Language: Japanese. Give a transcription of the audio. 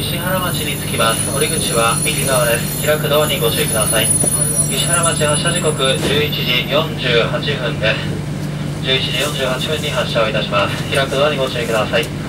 石原町に着きます。乗り口は右側です。開くドアにご注意ください。石原町発車時刻11時48分です。11時48分に発車をいたします。開くドアにご注意ください。